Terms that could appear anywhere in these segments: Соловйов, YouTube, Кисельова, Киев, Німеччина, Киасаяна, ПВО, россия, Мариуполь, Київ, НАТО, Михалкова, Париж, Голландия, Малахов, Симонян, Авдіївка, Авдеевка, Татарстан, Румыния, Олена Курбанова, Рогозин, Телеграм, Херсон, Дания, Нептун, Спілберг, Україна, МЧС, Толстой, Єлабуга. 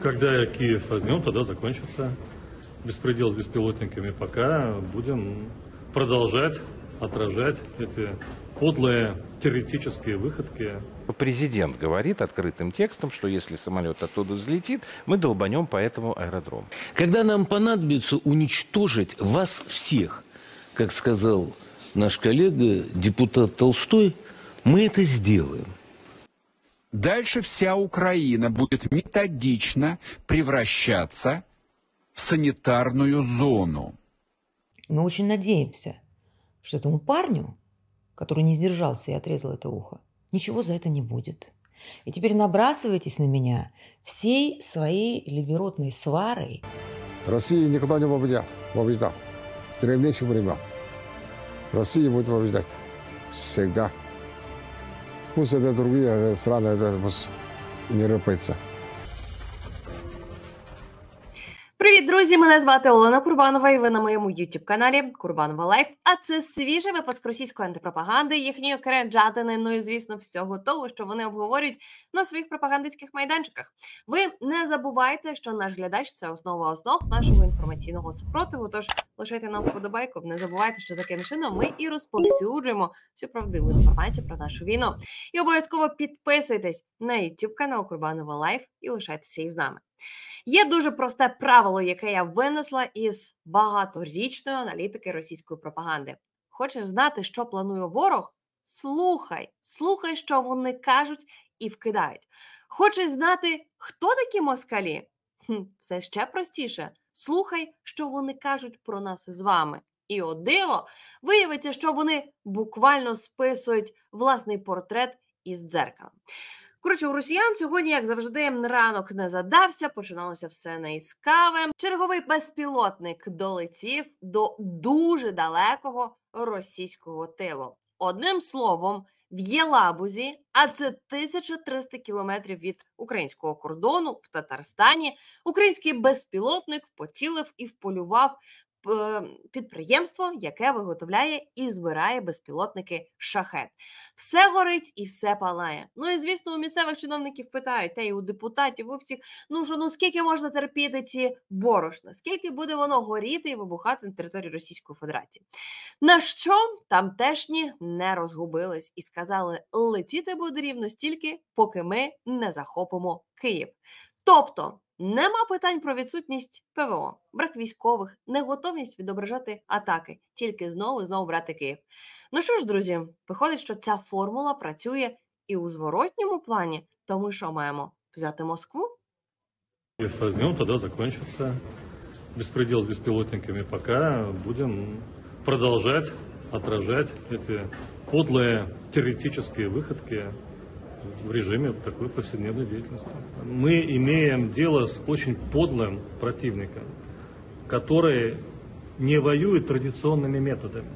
Когда Киев возьмем, тогда закончится беспредел с беспилотниками. Пока будем продолжать отражать эти подлые теоретические выходки. Президент говорит открытым текстом, что если самолет оттуда взлетит, мы долбанем по этому аэродрому. Когда нам понадобится уничтожить вас всех, как сказал наш коллега, депутат Толстой, мы это сделаем. Дальше вся Украина будет методично превращаться в санитарную зону. Мы очень надеемся, что этому парню, который не сдержался и отрезал это ухо, ничего за это не будет. И теперь набрасывайтесь на меня всей своей либеротной сварой. Россия никогда не побеждав. С древнейших времен. Россия будет побеждать. Всегда. Пусть это другие страны, это пусть не рипиться. Привіт, друзі! Мене звати Олена Курбанова і ви на моєму YouTube-каналі Курбанова Лайф. А це свіжий випуск російської антипропаганди, їхньої кренджатини, ну і, звісно, всього того, що вони обговорюють на своїх пропагандистських майданчиках. Ви не забувайте, що наш глядач – це основа основ нашого інформаційного супротиву, тож лишайте нам вподобайку, не забувайте, що таким чином ми і розповсюджуємо всю правдиву інформацію про нашу війну. І обов'язково підписуйтесь на YouTube-канал Курбанова Лайф і лишайтеся із нами. Є дуже просте правило, яке я винесла із багаторічної аналітики російської пропаганди. Хочеш знати, що планує ворог? Слухай, що вони кажуть і вкидають. Хочеш знати, хто такі москалі? Все ще простіше. Слухай, що вони кажуть про нас з вами. І от диво, виявиться, що вони буквально списують власний портрет із дзеркала. Коротше, у росіян сьогодні, як завжди, ранок не задався, починалося все не із кави. Черговий безпілотник долетів до дуже далекого російського тилу. Одним словом, в Єлабузі, а це 1300 кілометрів від українського кордону, в Татарстані, український безпілотник поцілив і вполював підприємство, яке виготовляє і збирає безпілотники «Шахед». Все горить і все палає. Ну і, звісно, у місцевих чиновників питають, та й у депутатів, у всіх, ну скільки можна терпіти ці борошна? Скільки буде воно горіти і вибухати на території Російської Федерації? На що тамтешні не розгубились і сказали, летіти буде рівно стільки, поки ми не захопимо Київ. Тобто, нема питань про відсутність ПВО, брак військових, неготовність відображати атаки, тільки знову брати Київ. Ну що ж, друзі, виходить, що ця формула працює і у зворотньому плані, то ми що маємо? Взяти Москву? Якщо візьмемо, тоді закінчиться безпреділ з безпілотниками. Поки будемо продовжувати відражати ці подлі теоретичні виходки в режиме такой повседневной деятельности. Мы имеем дело с очень подлым противником, который не воюет традиционными методами,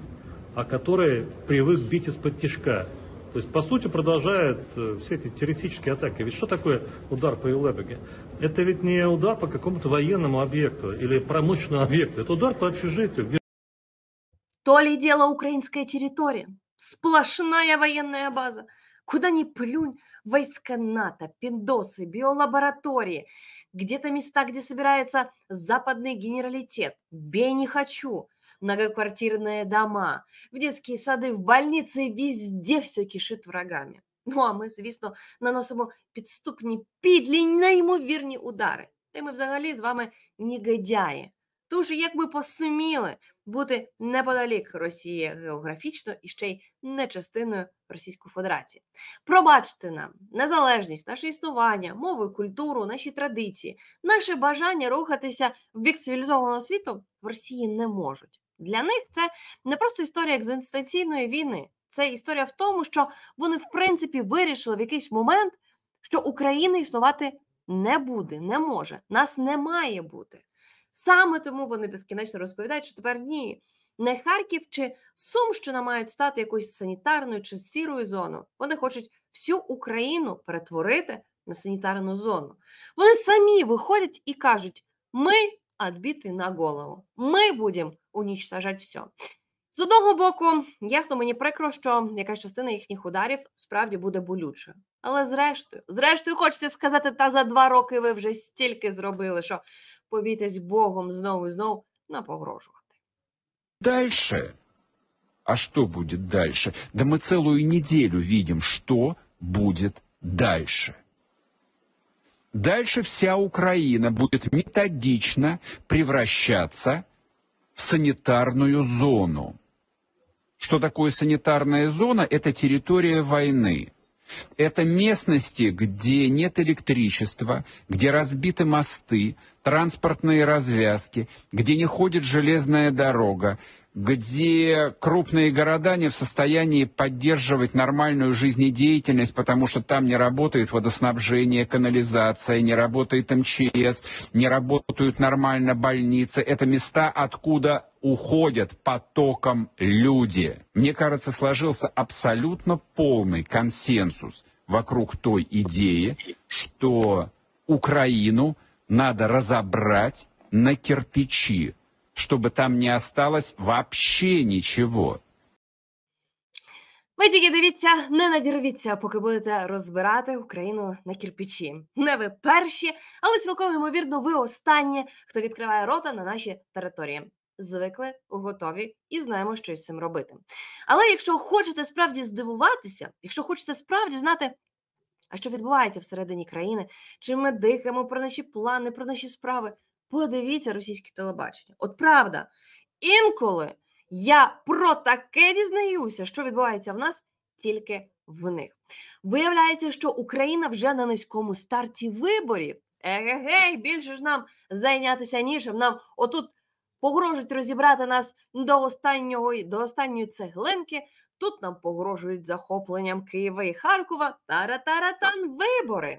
а который привык бить из-под тишка. То есть, по сути, продолжает все эти террористические атаки. Ведь что такое удар по Єлабуге? Это ведь не удар по какому-то военному объекту или промышленному объекту, это удар по общежитию. То ли дело украинская территория, сплошная военная база. Куда ни плюнь, войска НАТО, пиндосы, биолаборатории, где-то места, где собирается западный генералитет, бей не хочу, многоквартирные дома, в детские сады, в больницы, везде все кишит врагами. Ну а ми, звісно, наносимо підступні, підлі, неймовірні удари. Та й ми взагалі з вами негодяї. Тож, як ми посміли бути неподалік Росії географічно і ще й не частиною Російської Федерації. Пробачте нам незалежність, наше існування, мову, культуру, наші традиції, наше бажання рухатися в бік цивілізованого світу в Росії не можуть. Для них це не просто історія екзистенційної війни, це історія в тому, що вони в принципі вирішили в якийсь момент, що Україна існувати не буде, не може, нас не має бути. Саме тому вони безкінечно розповідають, що тепер ні, не Харків чи Сумщина мають стати якоюсь санітарною чи сірою зоною. Вони хочуть всю Україну перетворити на санітарну зону. Вони самі виходять і кажуть, ми відбити на голову, ми будемо унічтожати все. З одного боку, ясно, мені прикро, що якась частина їхніх ударів справді буде болючою. Але зрештою, хочеться сказати, та за 2 роки ви вже стільки зробили, що побійтесь Богом знову і знову напогрожувати. Дальше. А что будет дальше? Да мы целую неделю видим, что будет дальше. Дальше вся Украина будет методично превращаться в санитарную зону. Что такое санитарная зона? Это территория войны. Это местности, где нет электричества, где разбиты мосты, транспортные развязки, где не ходит железная дорога, где крупные города не в состоянии поддерживать нормальную жизнедеятельность, потому что там не работает водоснабжение, канализация, не работает МЧС, не работают нормально больницы. Это места, откуда уходят потоком люди. Мне кажется, сложился абсолютно полный консенсус вокруг той идеи, что Украину надо разобрать на кирпичи, чтобы там не осталось вообще ничего. Ви тільки дивіться, не надірвіться, поки будете розбирати Україну на кирпичі. Не ви перші, але цілком ймовірно ви останні, хто відкриває рота на нашій території. Звикли, готові і знаємо, що із цим робити. Але якщо хочете справді здивуватися, якщо хочете справді знати, а що відбувається всередині країни, чим ми дихаємо, про наші плани, про наші справи, подивіться російське телебачення. От правда, інколи я про таке дізнаюся, що відбувається в нас, тільки в них. Виявляється, що Україна вже на низькому старті виборів. Егегей, більше ж нам зайнятися нічим. Нам отут погрожують розібрати нас до останньої цеглинки, тут нам погрожують захопленням Києва і Харкова. Тара-тара-тан, вибори!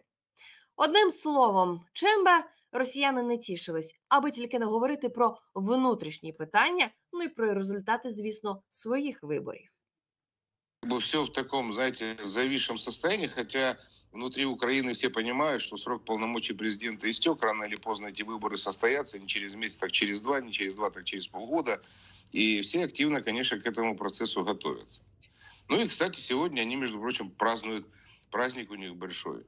Одним словом, чим би росіяни не тішились, аби тільки не говорити про внутрішні питання, ну і про результати, звісно, своїх виборів. Все в таком, знаете, зависшем состоянии, хотя внутри Украины все понимают, что срок полномочий президента истек, рано или поздно эти выборы состоятся, не через месяц, так через два, не через два, так через полгода, и все активно, конечно, к этому процессу готовятся. Ну и, кстати, сегодня они, между прочим, празднуют, праздник у них большой.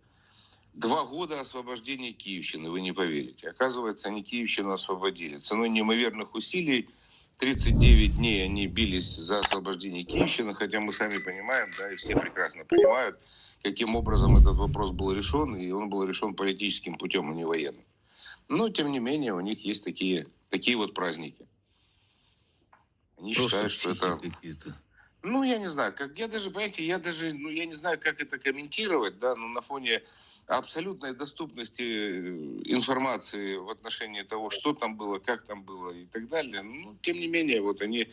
2 года освобождения Киевщины, вы не поверите. Оказывается, они Киевщину освободили. Ценой неимоверных усилий 39 дней они бились за освобождение Киевщины, хотя мы сами понимаем, да, и все прекрасно понимают, каким образом этот вопрос был решен, и он был решен политическим путем, а не военным. Но, тем не менее, у них есть такие вот праздники. Они считают, что это... Ну, я не знаю, как я даже, понимаете, я не знаю, как это комментировать, да, но на фоне абсолютной доступности информации в отношении того, что там было, как там было и так далее, ну, тем не менее, вот они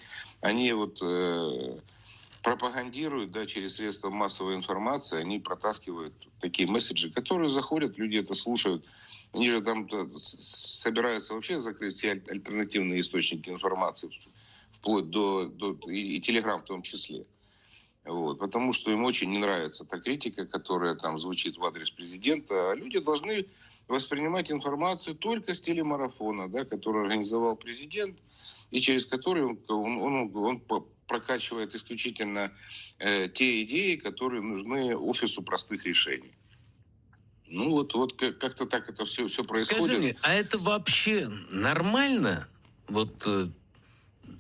пропагандируют, да, через средства массовой информации, они протаскивают такие месседжи, которые заходят, люди это слушают, они же там собираются вообще закрыть все альтернативные источники информации, вплоть до Телеграм в том числе. Вот, потому что им очень не нравится та критика, которая там звучит в адрес президента. А люди должны воспринимать информацию только с телемарафона, да, который организовал президент, и через который он прокачивает исключительно те идеи, которые нужны офису простых решений. Ну вот как-то так это все происходит. Скажи мне, а это вообще нормально? Вот...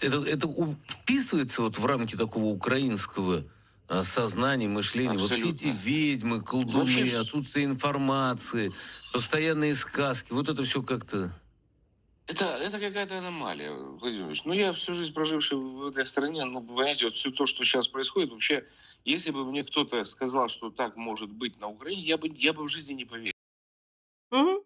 Это вписывается вот в рамки такого украинского сознания, мышления. Абсолютно. Вот все эти ведьмы, колдуны, вообще... отсутствие информации, постоянные сказки. Вот это все как-то... Это какая-то аномалия, Владимир Ильич. Ну, я всю жизнь проживший в этой стране, ну, понимаете, вот все то, что сейчас происходит, вообще, если бы мне кто-то сказал, что так может быть на Украине, я бы в жизни не поверил. Угу.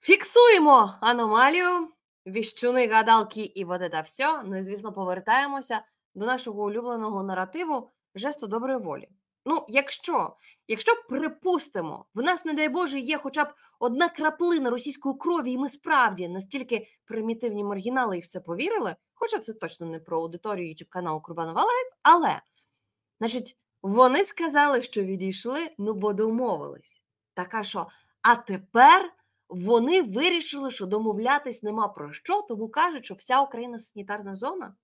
Фиксуем аномалию. Віщуни, гадалки і от це все. Ну і, звісно, повертаємося до нашого улюбленого наративу жесту доброї волі. Ну, якщо припустимо, в нас, не дай Боже, є хоча б одна краплина російської крові, і ми справді настільки примітивні маргінали і в це повірили, хоча це точно не про аудиторію YouTube-каналу Курбанова Лайф, але, значить, вони сказали, що відійшли, ну, бо домовились. Така що, а тепер... Вони вирішили, що домовлятись нема про що, тому кажуть, що вся Україна – санітарна зона.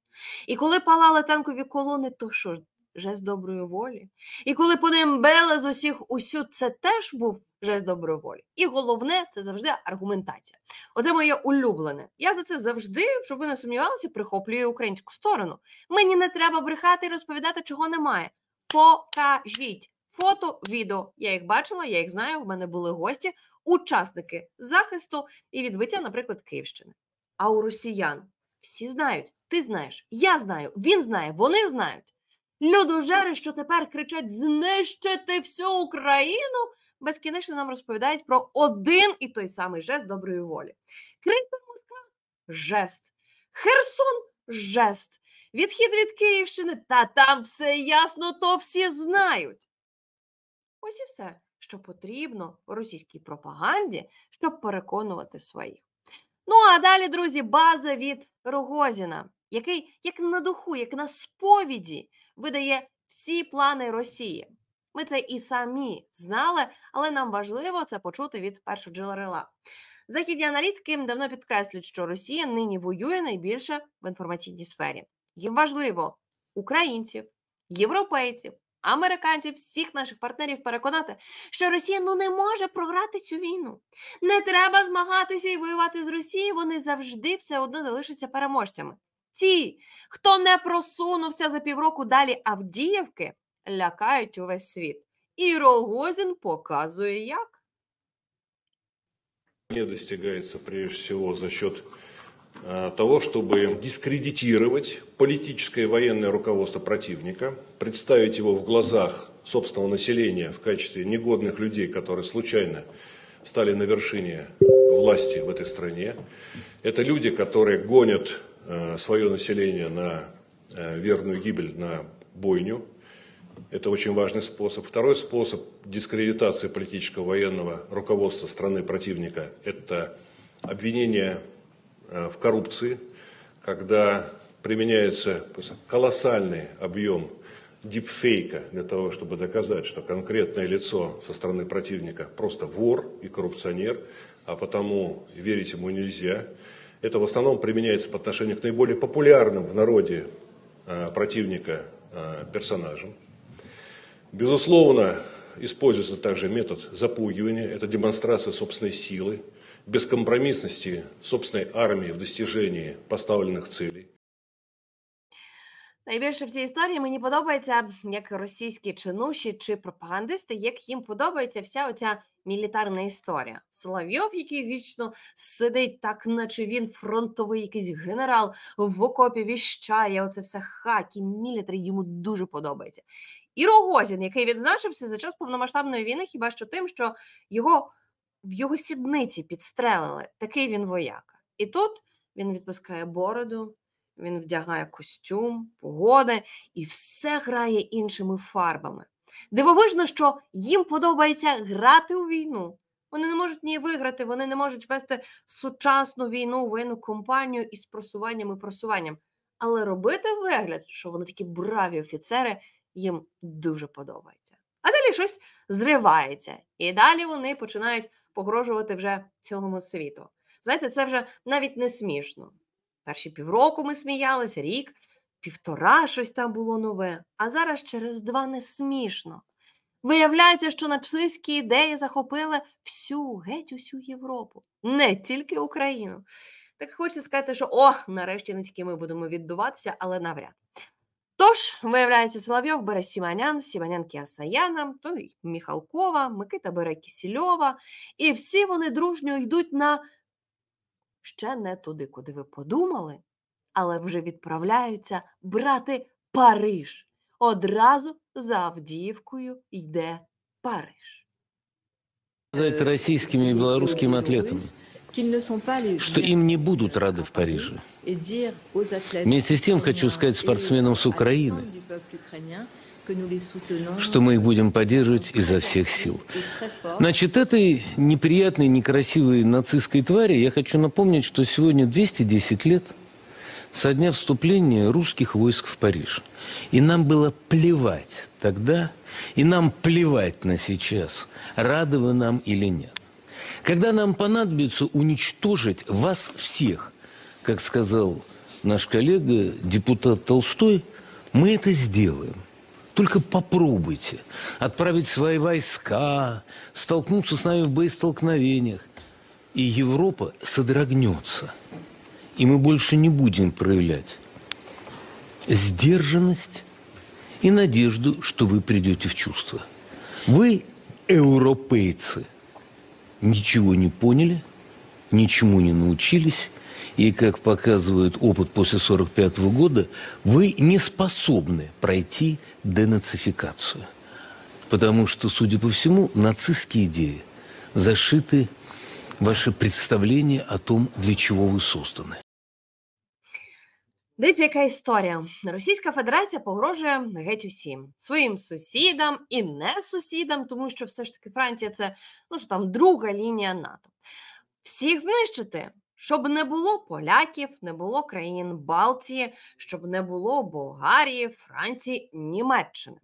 І коли палали танкові колони, то що, жест доброї волі. І коли по ним били з усіх усюд, це теж був жест доброї волі. І головне, це завжди аргументація. Оце моє улюблене. Я за це завжди, щоб ви не сумнівалися, прихоплюю українську сторону. Мені не треба брехати і розповідати, чого немає. Покажіть. Фото, відео. Я їх бачила, я їх знаю, в мене були гості, учасники захисту і відбиття, наприклад, Київщини. А у росіян всі знають. Ти знаєш, я знаю, він знає, вони знають. Людожери, що тепер кричать «знищити всю Україну», безкінечно нам розповідають про один і той самий жест доброї волі. Крейсер Москва – жест. Херсон – жест. Відхід від Київщини – та там все ясно, то всі знають. Ось і все, що потрібно російській пропаганді, щоб переконувати своїх. Ну, а далі, друзі, база від Рогозіна, який, як на духу, як на сповіді, видає всі плани Росії. Ми це і самі знали, але нам важливо це почути від першого джерела. Західні аналітики давно підкреслюють, що Росія нині воює найбільше в інформаційній сфері. Їм важливо українців, європейців, американців, всіх наших партнерів переконати, що Росія не може програти цю війну. Не треба змагатися і воювати з Росією, вони завжди все одно залишаться переможцями. Ті, хто не просунувся за півроку далі Авдіївки, лякають увесь світ. І Рогозін показує, як. Не достигається, прежде всего, за счет того, чтобы дискредитировать политическое и военное руководство противника, представить его в глазах собственного населения в качестве негодных людей, которые случайно стали на вершине власти в этой стране. Это люди, которые гонят свое население на верную гибель, на бойню. Это очень важный способ. Второй способ дискредитации политического и военного руководства страны противника – это обвинение в коррупции, когда применяется колоссальный объем дипфейка для того, чтобы доказать, что конкретное лицо со стороны противника просто вор и коррупционер, а потому верить ему нельзя. Это в основном применяется по отношению к наиболее популярным в народе противника персонажам. Безусловно, используется также метод запугивания, это демонстрация собственной силы, безкомпромісності власної армії в досягненні поставлених цілей. Найбільше в цій історії мені подобається, як російські чинуші чи пропагандисти, як їм подобається вся оця мілітарна історія. Соловйов, який вічно сидить так, наче він фронтовий якийсь генерал, в окопі віщає, оце все хакі, мілітарі, йому дуже подобається. І Рогозін, який відзначився за час повномасштабної війни хіба що тим, що в його сідниці підстрелили. Такий він вояка. І тут він відпускає бороду, він вдягає костюм, погоди, і все грає іншими фарбами. Дивовижно, що їм подобається грати у війну. Вони не можуть ні виграти, вони не можуть вести сучасну війну, воєнну кампанію із просуванням і просуванням. Але робити вигляд, що вони такі браві офіцери, їм дуже подобається. А далі щось зривається. І далі вони починають погрожувати вже цілому світу. Знаєте, це вже навіть не смішно. Перші півроку ми сміялися, рік, півтора щось там було нове. А зараз через два не смішно. Виявляється, що нацистські ідеї захопили геть усю Європу. Не тільки Україну. Так хочеться сказати, що нарешті не тільки ми будемо віддуватися, але навряд. Тож, виявляється, Соловйов бере Симонян, Симонян Киасаяна, Михалкова, Микита бере Кисельова. І всі вони дружньо йдуть ще не туди, куди ви подумали, але вже відправляються брати Париж. Одразу за Авдіївкою йде Париж. Сказати російським і білоруським атлетам, что им не будут рады в Париже. Вместе с тем хочу сказать спортсменам с Украины, что мы их будем поддерживать изо всех сил. Значит, этой неприятной, некрасивой нацистской твари я хочу напомнить, что сегодня 210 лет со дня вступления русских войск в Париж. И нам было плевать тогда, и нам плевать на сейчас, рады вы нам или нет. Когда нам понадобится уничтожить вас всех, как сказал наш коллега, депутат Толстой, мы это сделаем. Только попробуйте отправить свои войска, столкнуться с нами в боестолкновениях. И Европа содрогнется. И мы больше не будем проявлять сдержанность и надежду, что вы придете в чувство. Вы, европейцы, ничего не поняли, ничему не научились. И, как показывает опыт после 1945 года, вы не способны пройти денацификацию. Потому что, судя по всему, нацистские идеи зашиты в ваше представление о том, для чего вы созданы. Дивіться, яка історія. Російська Федерація погрожує геть усім. Своїм сусідам і не сусідам, тому що все ж таки Франція – це, ну, що там, друга лінія НАТО. Всіх знищити, щоб не було поляків, не було країн Балтії, щоб не було Болгарії, Франції, Німеччини.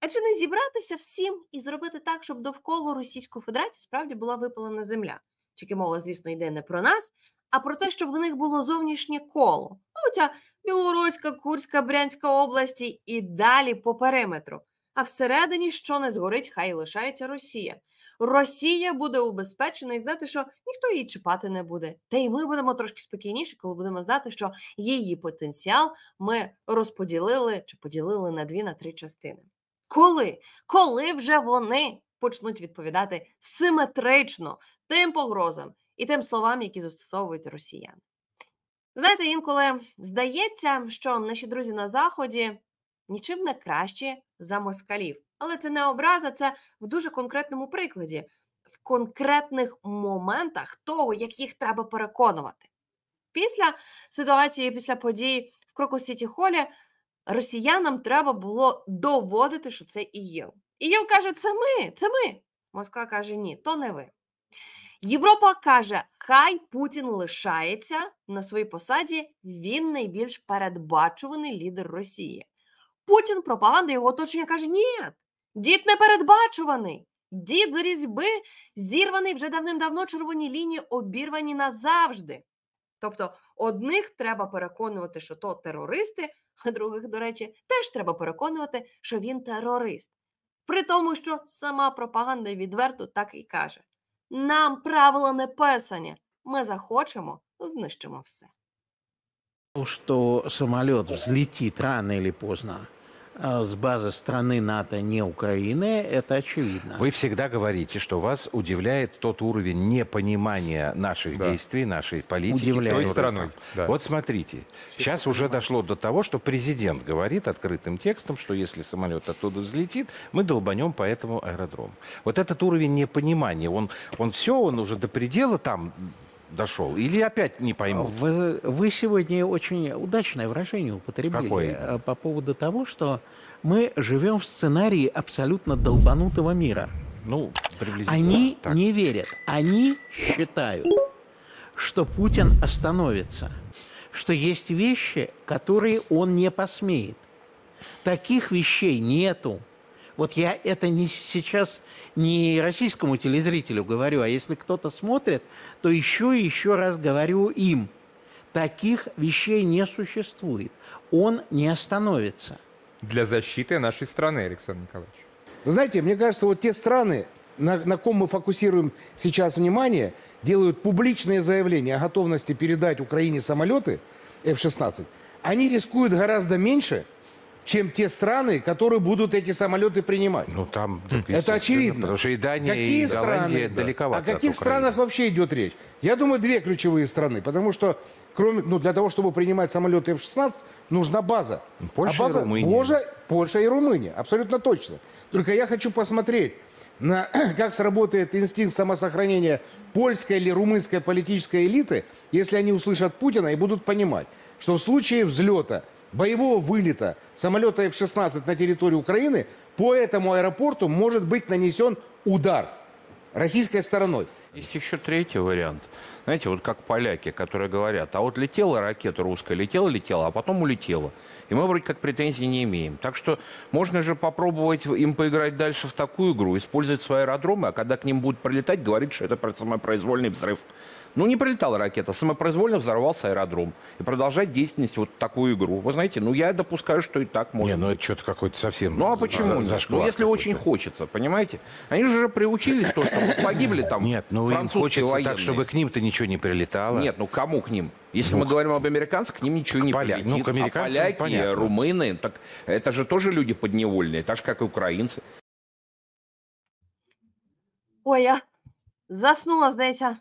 А чи не зібратися всім і зробити так, щоб довкола Російської Федерації справді була випалена земля? Тільки мова, звісно, йде не про нас, а про те, щоб в них було зовнішнє коло. Оця Білоруська, Курська, Брянська області і далі по периметру. А всередині, що не згорить, хай лишається Росія. Росія буде убезпечена і знати, що ніхто її чіпати не буде. Та й ми будемо трошки спокійніші, коли будемо знати, що її потенціал ми розподілили чи поділили на 2-3 частини. Коли? Коли вже вони почнуть відповідати симетрично тим погрозам і тим словам, які застосовують росіяни? Знаєте, інколи здається, що наші друзі на Заході нічим не кращі за москалів. Але це не образа, це в дуже конкретному прикладі, в конкретних моментах того, як їх треба переконувати. Після ситуації, після подій в Крокус-Сіті-Холлі росіянам треба було доводити, що це ІГІЛ. ІГІЛ каже, це ми, це ми. Москва каже, ні, то не ви. Європа каже, хай Путін лишається на своїй посаді, він найбільш передбачуваний лідер Росії. Путін, пропаганда, його оточення каже, ні, дід не передбачуваний, дід з різьби зірваний вже давним-давно, червоні лінії обірвані назавжди. Тобто одних треба переконувати, що то терористи, а других, до речі, теж треба переконувати, що він терорист. При тому, що сама пропаганда відверто так і каже. Нам правила не писані. Ми захочемо, знищимо все. Что самолет взлетит рано или поздно с базы страны НАТО, не Украины, это очевидно. Вы всегда говорите, что вас удивляет тот уровень непонимания наших действий, нашей политики. Удивляет. Страны. Да. Вот смотрите, сейчас уже дошло до того, что президент говорит открытым текстом, что если самолет оттуда взлетит, мы долбанем по этому аэродрому. Вот этот уровень непонимания, он уже до предела там... дошел? Или опять не пойму? Вы сегодня очень удачное выражение употребили. Какое? По поводу того, что мы живем в сценарии абсолютно долбанутого мира. Ну, приблизительно. Они так не верят. Они считают, что Путин остановится, что есть вещи, которые он не посмеет. Таких вещей нету. Вот я это не сейчас не российскому телезрителю говорю, а если кто-то смотрит, то еще и еще раз говорю им. Таких вещей не существует. Он не остановится. Для защиты нашей страны, Александр Николаевич. Вы знаете, мне кажется, вот те страны, на ком мы фокусируем сейчас внимание, делают публичные заявления о готовности передать Украине самолеты F-16. Они рискуют гораздо меньше, чем те страны, которые будут эти самолеты принимать. Ну, там, это очевидно. Потому что и Дания, какие и Голландия далековато. О каких странах вообще идет речь? Я думаю, две ключевые страны. Потому что кроме, ну, для того, чтобы принимать самолеты F-16, нужна база. Польша, а база, и Румыния. Польша и Румыния, абсолютно точно. Только я хочу посмотреть, как сработает инстинкт самосохранения польской или румынской политической элиты, если они услышат Путина и будут понимать, что в случае взлета, боевого вылета самолета F-16 на территорию Украины по этому аэропорту может быть нанесен удар российской стороной. Есть еще третий вариант. Знаете, вот как поляки, которые говорят, а вот летела ракета русская, летела, а потом улетела. И мы вроде как претензий не имеем. Так что можно же попробовать им поиграть дальше в такую игру, использовать свои аэродромы, а когда к ним будут прилетать, говорить, что это самопроизвольный взрыв. Ну, не прилетала ракета, самопроизвольно взорвался аэродром. И продолжать деятельность вот такую игру. Вы знаете, ну, я допускаю, что и так можно. Не, ну, это что-то какой-то совсем... Ну, а почему? Ну, если очень хочется, понимаете? Они же приучились то, что погибли там французские военные. Нет, ну, им хочется так, чтобы к ним-то ничего не прилетало. Нет, ну, кому к ним? Если мы говорим об американцах, к ним ничего не прилетит. Ну, к американцам, а поляки, румыны, так это же тоже люди подневольные, так же, как и украинцы. Ой, я заснула, знаєте,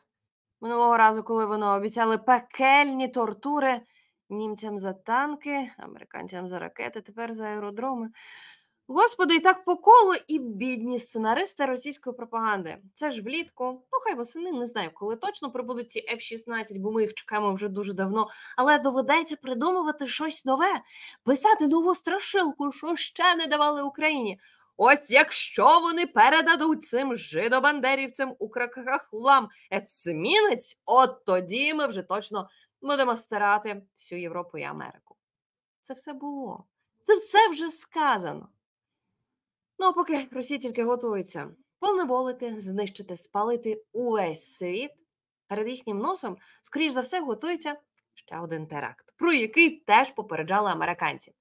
минулого разу, коли воно обіцяли пекельні тортури німцям за танки, американцям за ракети, тепер за аеродроми. Господи, і так по колу, і бідні сценаристи російської пропаганди. Це ж влітку, ну хай восени, не знаю, коли точно прибудуть ці F-16, бо ми їх чекаємо вже дуже давно, але доведеться придумувати щось нове, писати нову страшилку, що ще не давали Україні. Ось якщо вони передадуть цим жидобандерівцям у кракахлам есмінець, от тоді ми вже точно будемо стирати всю Європу і Америку. Це все було. Це все вже сказано. Ну, а поки Росія тільки готується поневолити, знищити, спалити увесь світ, перед їхнім носом, скоріш за все, готується ще один теракт, про який теж попереджали американці.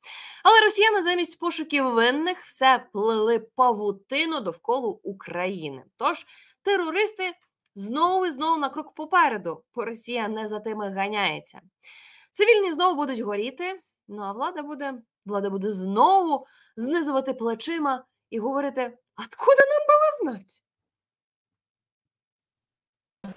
Але росіяни замість пошуків винних все плели павутину довкола України. Тож терористи знову і знову на крок попереду, бо Росія не за тими ганяється. Цивільні знову будуть горіти, ну а влада буде знову знизувати плечима і говорити, «Откуда нам було знати?»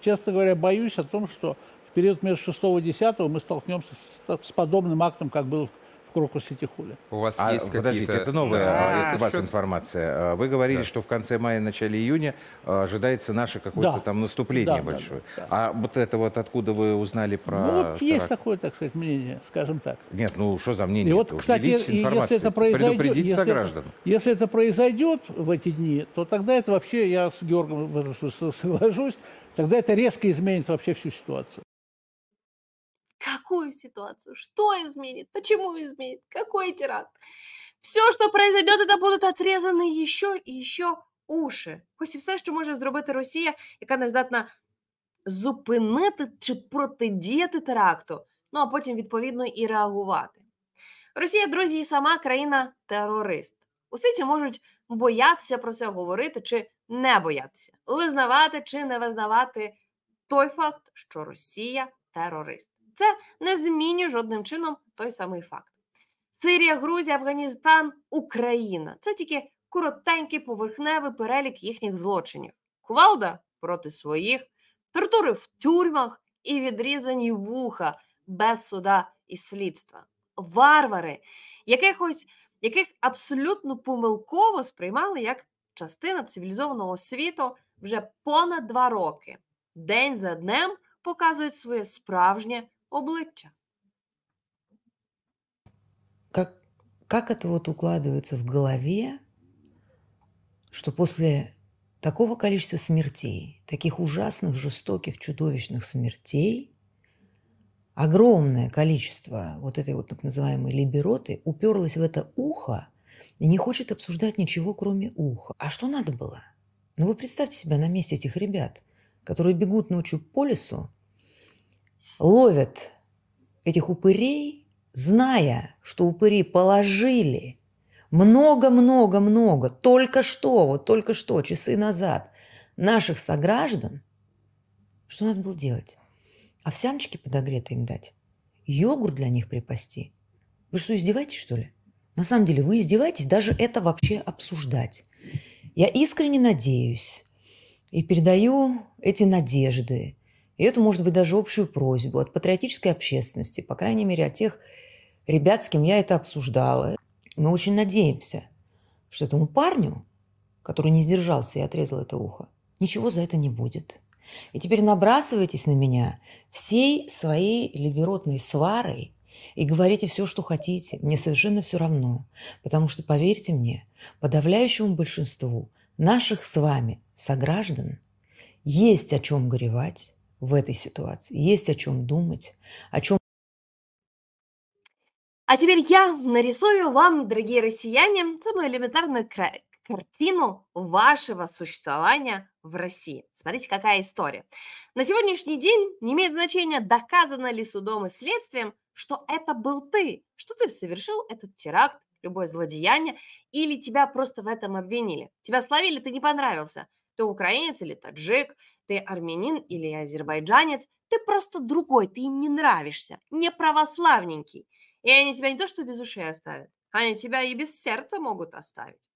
Чесно говоря, боюсь о том, що в период между 6 и 10 мы столкнемся с подобным актом, как был в Крокус-Сити-Холле. У вас есть какие-то... Подождите, это новая у вас информация. Вы говорили, что в конце мая, начале июня ожидается наше какое-то там наступление большое. Да. А вот это вот откуда вы узнали про... Ну, вот есть такое, так сказать, мнение, скажем так. Нет, ну что за мнение? И вот, кстати, если это произойдет, предупредить сограждан. Если это произойдет в эти дни, то тогда это вообще, я с Георгом в этом смысле соглашусь, тогда это резко изменит вообще всю ситуацию. Какую ситуацию? Что изменит? Почему изменит? Какой теракт? Все, что произойдет, это будут отрезаны еще и еще уши. Ось і все, що може зробити Росія, яка не здатна зупинити чи протидіяти теракту, ну а потім, відповідно, і реагувати. Росія, друзі, і сама країна-терорист. У світі можуть боятися про це говорити чи не боятися, визнавати чи не визнавати той факт, що Росія – терорист. Це не змінює жодним чином той самий факт. Сирія, Грузія, Афганістан, Україна – це тільки коротенький поверхневий перелік їхніх злочинів. Кувалда проти своїх, тортури в тюрмах і відрізані вуха без суда і слідства. Варвари, яких абсолютно помилково сприймали як частина цивілізованого світу вже понад 2 роки. День за днем показують своє справжнє обличчя. Как это вот укладывается в голове, что после такого количества смертей, таких ужасных, жестоких, чудовищных смертей, огромное количество вот этой вот так называемой либероты уперлось в это ухо и не хочет обсуждать ничего, кроме уха. А что надо было? Ну вы представьте себя на месте этих ребят, которые бегут ночью по лесу, ловят этих упырей, зная, что упыри положили много-много-много, только что, часы назад, наших сограждан, что надо было делать? Овсяночки подогретые им дать? Йогурт для них припасти? Вы что, издеваетесь, что ли? На самом деле, вы издеваетесь даже это вообще обсуждать. Я искренне надеюсь и передаю эти надежды, и это, может быть, даже общую просьбу от патриотической общественности, по крайней мере, от тех ребят, с кем я это обсуждала. Мы очень надеемся, что этому парню, который не сдержался и отрезал это ухо, ничего за это не будет. И теперь набрасывайтесь на меня всей своей либеротной сварой и говорите все, что хотите. Мне совершенно все равно, потому что, поверьте мне, подавляющему большинству наших с вами сограждан есть о чем горевать в этой ситуации, есть о чем думать, о чем... А теперь я нарисую вам, дорогие россияне, самую элементарную картину вашего существования в России. Смотрите, какая история. На сегодняшний день не имеет значения, доказано ли судом и следствием, что это был ты, что ты совершил этот теракт, любое злодеяние, или тебя просто в этом обвинили. Тебя словили, ты не понравился. Ты украинец или таджик, ты армянин или азербайджанец, ты просто другой, ты им не нравишься, не православненький. И они тебя не то что без ушей оставят, они тебя и без сердца могут оставить.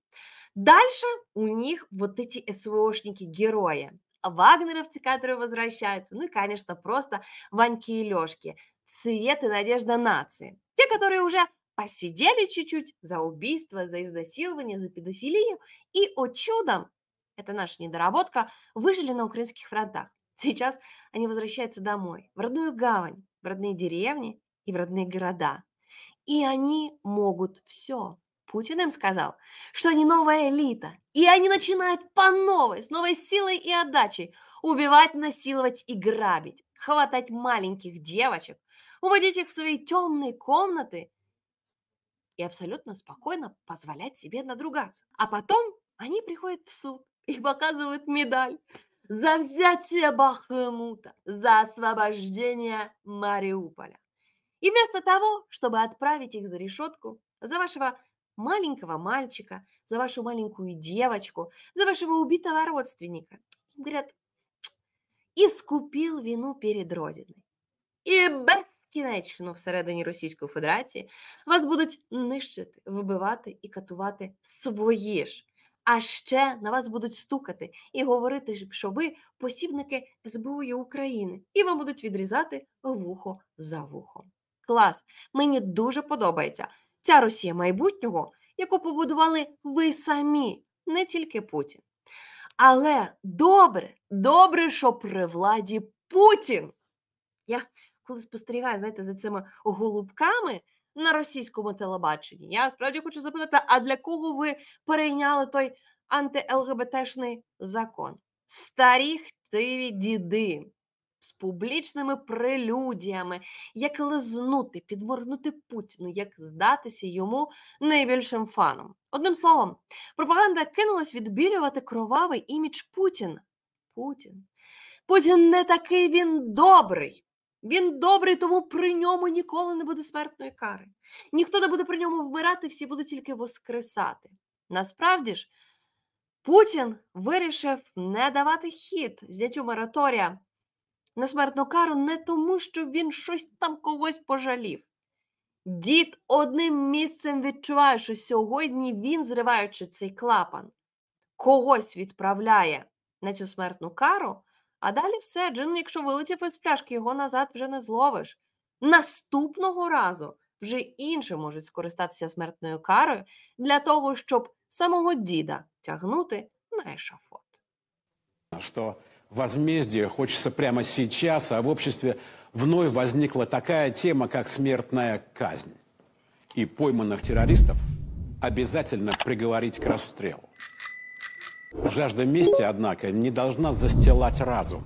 Дальше у них вот эти СВОшники-герои, вагнеровцы, которые возвращаются, ну и, конечно, просто Ваньки и Лешки, цвет и надежда нации. Те, которые уже посидели чуть-чуть за убийство, за изнасилование, за педофилию и, о чудом, это наша недоработка, выжили на украинских фронтах. Сейчас они возвращаются домой, в родную гавань, в родные деревни и в родные города. И они могут все. Путин им сказал, что они новая элита. И они начинают по новой, с новой силой и отдачей убивать, насиловать и грабить, хватать маленьких девочек, уводить их в свои темные комнаты и абсолютно спокойно позволять себе надругаться. А потом они приходят в суд. И показывают медаль за взятие Бахмута, за освобождение Мариуполя. И вместо того, чтобы отправить их за решетку, за вашего маленького мальчика, за вашу маленькую девочку, за вашего убитого родственника, говорят, искупил вину перед Родиной. И безкінечно всередині Російської Федерації вас будуть нищити, вбивати і катувати свої ж. А ще на вас будуть стукати і говорити, що ви посібники СБУ України. І вам будуть відрізати вухо за вухом. Клас! Мені дуже подобається ця Росія майбутнього, яку побудували ви самі, не тільки Путін. Але добре, добре, що при владі Путін. Я коли спостерігаю, знаєте, за цими голубками на російському телебаченні. Я справді хочу запитати, а для кого ви перейняли той анти-ЛГБТшний закон? Старі хтиві діди з публічними прелюдіями, як лизнути, підморгнути Путіну, як здатися йому найбільшим фаном. Одним словом, пропаганда кинулась відбілювати кровавий імідж Путіна. Путін не такий, він добрий. Він добрий, тому при ньому ніколи не буде смертної кари. Ніхто не буде при ньому вмирати, всі будуть тільки воскресати. Насправді ж, Путін вирішив не давати хід зняттю мораторія на смертну кару не тому, що він щось там когось пожалів. Дід одним місцем відчуває, що сьогодні він, зриваючи цей клапан, когось відправляє на цю смертну кару, а далі все, джин, якщо вилетів із пляшки, його назад вже не зловиш. Наступного разу вже інші можуть скористатися смертною карою для того, щоб самого діда тягнути на ешафот. Що возмездие хочеться прямо зараз, а в обществі вновь возникла така тема, як смертна казнь. І пойманих терористів обов'язково приговорити к розстрілу. Жажда мести, однако, не должна застилать разум.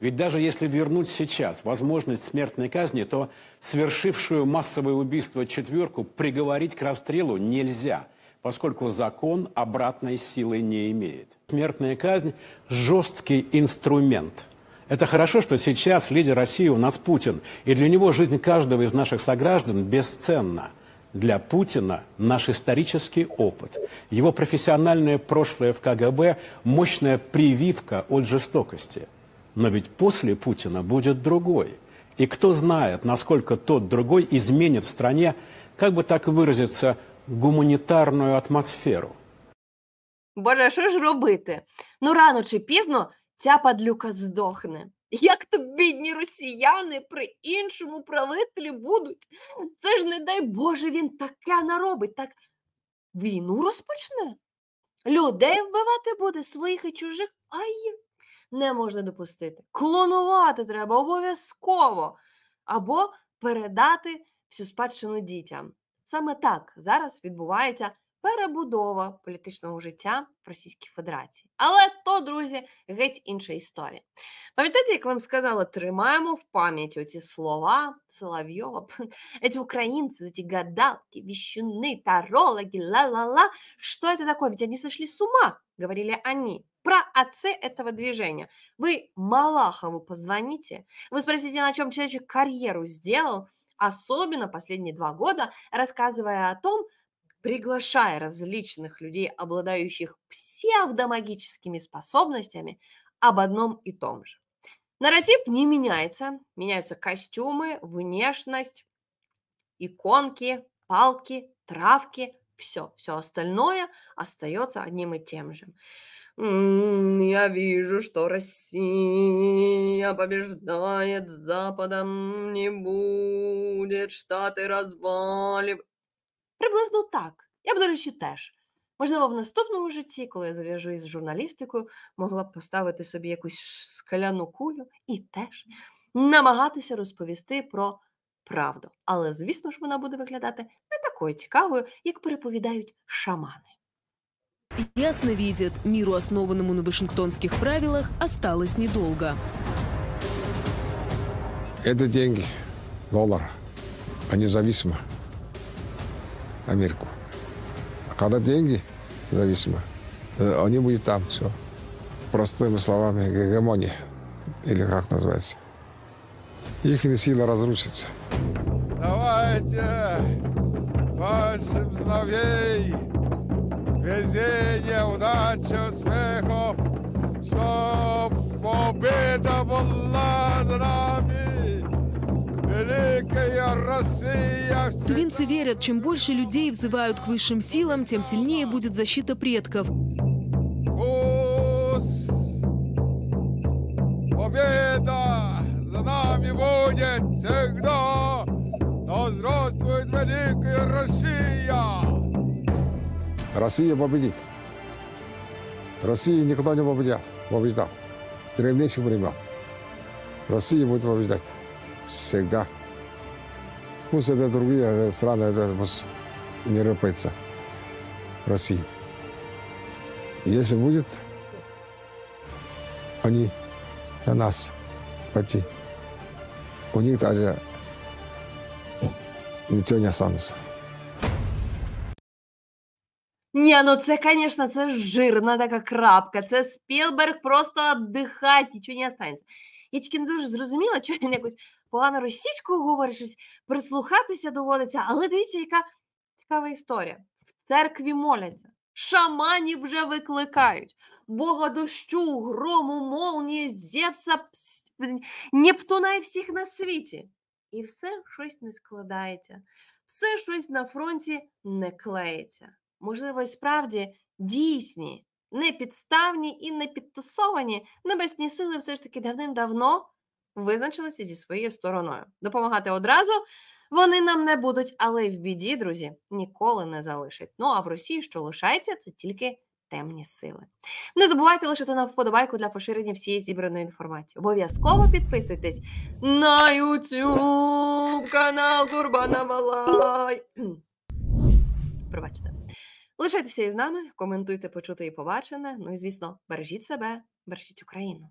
Ведь даже если вернуть сейчас возможность смертной казни, то совершившую массовое убийство четверку приговорить к расстрелу нельзя, поскольку закон обратной силы не имеет. Смертная казнь – жесткий инструмент. Это хорошо, что сейчас лидер России у нас Путин, и для него жизнь каждого из наших сограждан бесценна. Для Путина наш исторический опыт, его профессиональное прошлое в КГБ – мощная прививка от жестокости. Но ведь после Путина будет другой. И кто знает, насколько тот другой изменит в стране, как бы так выразиться, гуманитарную атмосферу. Боже, а що ж робити? Ну, рано чи пізно ця падлюка здохне. Як то бідні росіяни при іншому правителі будуть? Це ж, не дай Боже, він таке наробить, так війну розпочне. Людей вбивати буде, своїх і чужих, ай, не можна допустити. Клонувати треба обов'язково або передати всю спадщину дітям. Саме так зараз відбувається перебудова політичного життя в Російській Федерації. Але то, друзі, геть інша історія. Пам'ятаєте, як вам сказала, тримаємо в пам'яті оці слова Соловйова, ці українці, ці гадалки, віщуни, тарологи, ла-ла-ла. Що це таке? Ведь вони сошли з ума, говорили вони. Про отцы этого движения. Вы Малахову позвоните, вы спросите, на чем человечек карьеру сделал, особенно последние 2 года, рассказывая о том, приглашая различных людей, обладающих псевдомагическими способностями, об одном и том же. Нарратив не меняется, меняются костюмы, внешность, иконки, палки, травки, все. Все остальное остается одним и тем же. Я вижу, что Россия побеждает Западом, не будет Штати розвалів. Приблизно так. Я б, до речі, теж. Можливо, в наступному житті, коли я зав'яжу із журналістикою, могла б поставити собі якусь скляну кулю і теж намагатися розповісти про правду. Але, звісно ж, вона буде виглядати не такою цікавою, як переповідають шамани. Ясно видит, миру, основанному на вашингтонских правилах, осталось недолго. Это деньги, доллар, они зависимы Америку. А когда деньги зависимы, они будут там, все. Простыми словами, гегемония, или как называется. Их сила разрушится. Давайте вашим сновей! Везение, удачи, успехов, чтоб победа была за нами, великая Россия. Тувинцы верят, чем больше людей взывают к высшим силам, тем сильнее будет защита предков. Пусть победа за нами будет всегда, но здравствует великая Россия. Россия победит. Россия никогда не побеждает. С древнейших времен. Россия будет побеждать. Всегда. Пусть это другие страны, это пусть не рыпается. Россия. Если будет, они на нас пойти. У них даже ничего не останется. Ні, ну це, звісно, це жирна така крапка, це Спілберг просто віддихать, нічого не останеться. Я тільки не дуже зрозуміла, що він якось погано російською говорить, щось прислухатися доводиться, але дивіться, яка цікава історія. В церкві моляться, шаманів вже викликають, бога дощу, грому, молнії, Зевса, Нептуна і всіх на світі. І все щось не складається, все щось на фронті не клеїться. Можливо, і справді дійсні, непідставні і непідтусовані небесні сили все ж таки давним-давно визначилися зі своєю стороною. Допомагати одразу вони нам не будуть, але й в біді, друзі, ніколи не залишать. Ну, а в Росії, що лишається, це тільки темні сили. Не забувайте лишити нам вподобайку для поширення всієї зібраної інформації. Обов'язково підписуйтесь на YouTube канал Курбанова Лайф. Пробачте. Лишайтеся із нами, коментуйте почуте і побачене. Ну і, звісно, бережіть себе, бережіть Україну.